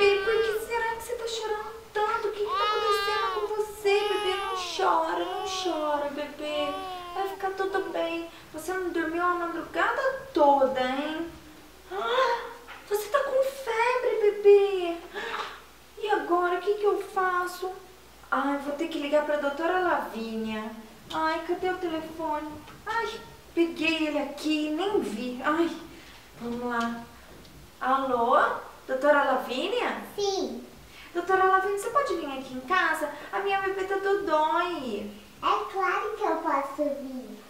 bebê, por que será que você tá chorando tanto? O que tá acontecendo com você, bebê? Não chora, bebê. Vai ficar tudo bem. Você não dormiu a madrugada toda, hein? Ah, você tá com febre, bebê. E agora, o que que eu faço? Ai, vou ter que ligar pra doutora Lavínia. Ai, cadê o telefone? Ai, peguei ele aqui e nem vi. Ai, vamos lá. Alô? Doutora Lavínia? Sim. Doutora Lavínia, você pode vir aqui em casa? A minha bebê tá dodói. É claro que eu posso vir.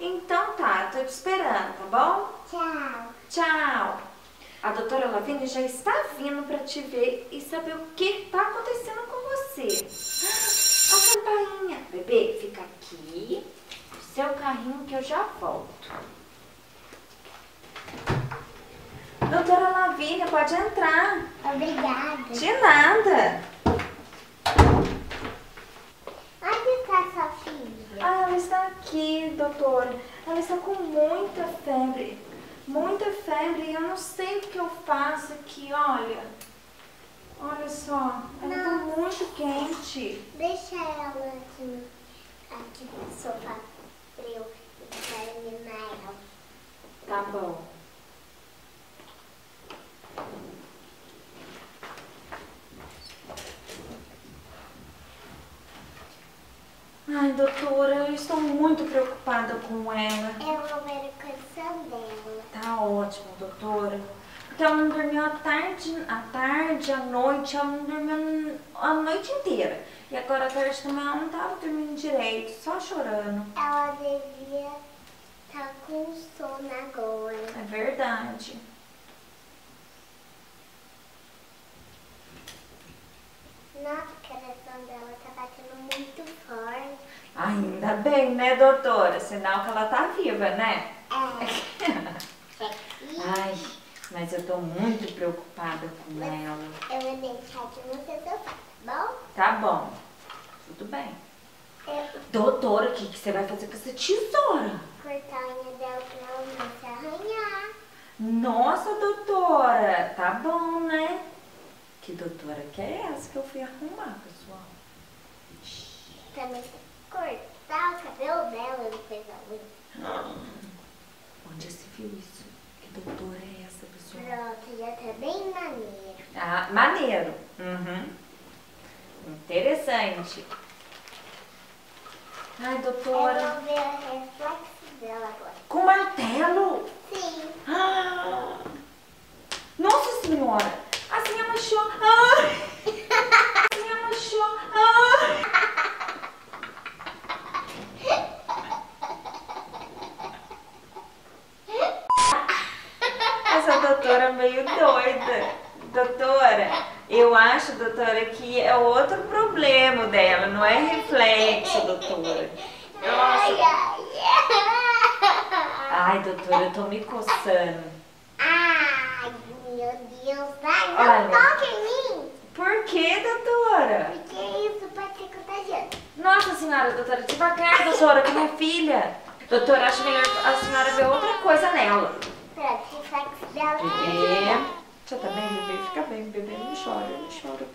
Então tá, eu tô te esperando, tá bom? Tchau. Tchau. A doutora Lavínia já está vindo pra te ver e saber o que tá acontecendo com você. A campainha. Bebê, fica aqui no seu carrinho que eu já volto. Doutora Lavínia, pode entrar. Obrigada. De nada. Onde está sua filha? Ah, ela está aqui, doutora. Ela está com muita febre. Muita febre e eu não sei o que eu faço aqui, olha. Olha só, ela está muito quente. Deixa ela aqui no sofá para eu terminar ela. Tá bom. Ai, doutora, eu estou muito preocupada com ela. É o número de canção dela. Tá ótimo, doutora. Porque ela não dormiu à tarde, à noite, ela não dormiu a noite inteira. E agora à tarde também ela não estava dormindo direito, só chorando. Ela devia estar com sono agora. É verdade. Nossa, o coração dela tá batendo muito forte. Ainda bem, né, doutora? Sinal que ela tá viva, né? É. Ai, mas eu tô muito preocupada com ela. Eu vou deixar aqui no seu sofá, tá bom? Tá bom. Tudo bem. Doutora, o que você vai fazer com essa tesoura? Cortar a unha dela pra ela não se arranhar. Nossa, doutora. Tá bom, né? Que doutora que é essa que eu fui arrumar, pessoal? Também tem que cortar o cabelo dela depois da unha. Onde se viu isso? Que doutora é essa, pessoal? Pronto, já tá bem maneiro. Ah, maneiro. Uhum. Interessante. Ai, doutora. Eu vou ver o reflexo dela agora. Com martelo? Sim. Ah. Nossa Senhora! Assim ela chorou. Assim ela chorou. Essa doutora é meio doida. Doutora, eu acho, doutora, que é outro problema dela. Não é reflexo, doutora. Nossa. Ai, doutora, eu tô me coçando. Não toque em mim! Por que, doutora? Porque isso pode ser contagiante. Nossa senhora, doutora, devagar, doutora, com minha filha. Doutora, acho melhor a senhora ver outra coisa nela. Pronto, reflexo dela. Bebê. Já tá bem, bebê? Fica bem, bebê. Não chora, não chora.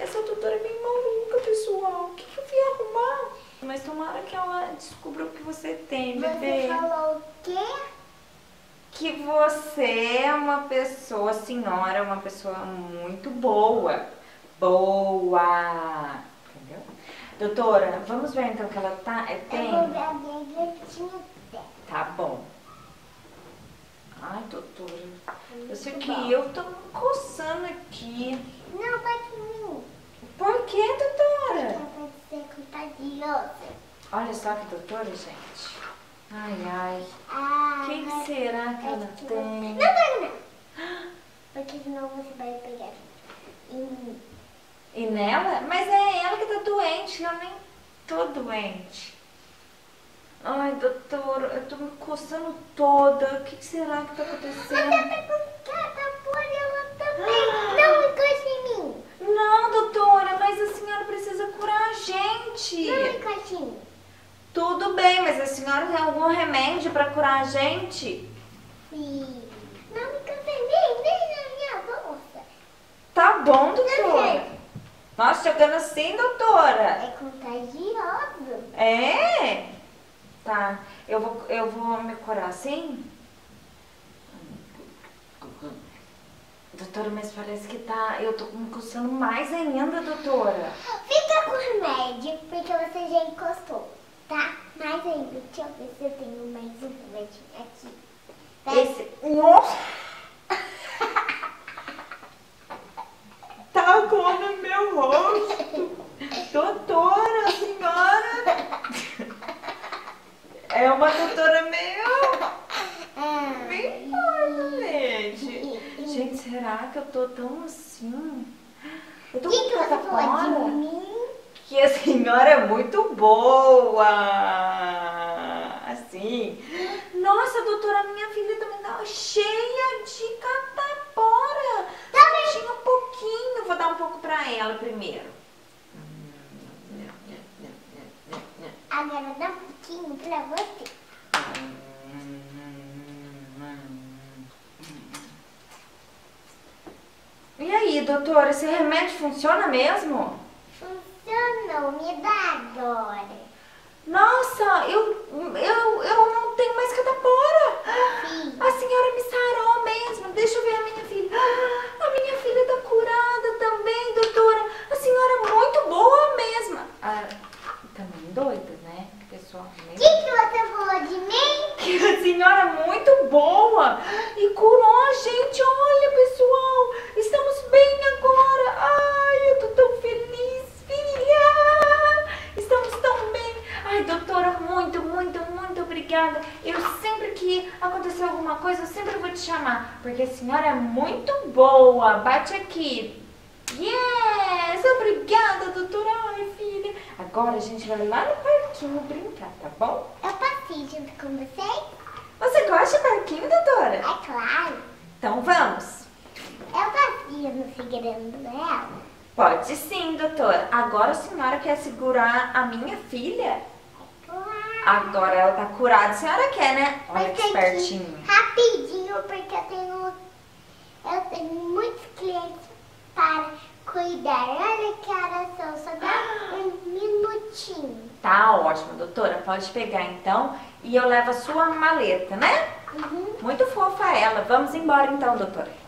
Essa doutora é bem maluca, pessoal. O que que eu fui arrumar? Mas tomara que ela descubra o que você tem, bebê. Você falou o quê? Que você é uma pessoa, senhora, uma pessoa muito boa. Boa! Entendeu? Doutora, vamos ver então que ela tá... tem... Eu vou ver a minha dela. Tá bom. Ai, doutora. Eu sei que eu tô me coçando aqui. Não, bate em mim. Por que, doutora? Não pode ser contagiosa. Olha só que doutora, gente. Ai, ai. Quem será que ela tem? Não, não, não. Porque senão você vai pegar e nela? Mas é ela que tá doente, eu nem tô doente. Ai, doutora, eu tô me coçando toda. O que será que tá acontecendo? Ela tá complicada, por ela também. Não me encoste em mim. Não, doutora, mas a senhora precisa curar a gente. Não me encoste em mim. Tudo bem, mas a senhora tem algum remédio pra curar a gente? Sim. Não me cansei nem na minha bolsa. pegando sim, doutora. É contagioso. É? Tá. Eu vou me curar assim? Doutora, mas parece que tá... Eu tô me coçando mais ainda, doutora. Fica com o remédio, porque você já encostou, tá? Mais ainda. Deixa eu ver se eu tenho mais um remédio aqui. Tá? Esse... Nossa! Tá com o meu rosto. Doutora, senhora! É uma doutora meio... Bem forte, gente. Gente, será que eu tô tão assim? Eu tô com tanta coisa que a senhora é muito boa. Assim. Nossa, doutora, minha filha também tá cheia de catapora. Tá mexendo um pouquinho. Vou dar um pouco pra ela primeiro. Agora dá um pouquinho pra você. E aí, doutora, esse remédio funciona mesmo? Funcionou, me dá, Dora. Nossa, eu não tenho mais catapora. Sim. A senhora me sarou mesmo. Deixa eu ver a minha filha. A minha filha tá curada também, doutora. A senhora é muito boa mesmo. Ah, também doida, né? Pessoal, o que você falou de mim? Que a senhora é muito boa e curou a gente. Olha, pessoal, estamos bem agora. Ai, eu tô tão feliz, filha. Estamos tão bem. Ai, doutora, muito, muito, muito obrigada. Eu sempre que acontecer alguma coisa, eu sempre vou te chamar, porque a senhora é muito boa. Bate aqui. Yes, obrigada, doutora. Ai, filha. Agora a gente vai lá no parquinho brincar, tá bom? Eu passei junto com vocês. Você gosta de parquinho, doutora? É claro. Então vamos. Eu passei no segredo dela. Pode sim, doutora. Agora a senhora quer segurar a minha filha? É claro. Agora ela tá curada, a senhora quer, né? Olha que espertinho. Rapidinho, porque eu tenho muitos clientes para cuidar. Olha que horas são, só dá um minutinho. Tá ótimo, doutora. Pode pegar então e eu levo a sua maleta, né? Uhum. Muito fofa ela. Vamos embora então, doutora.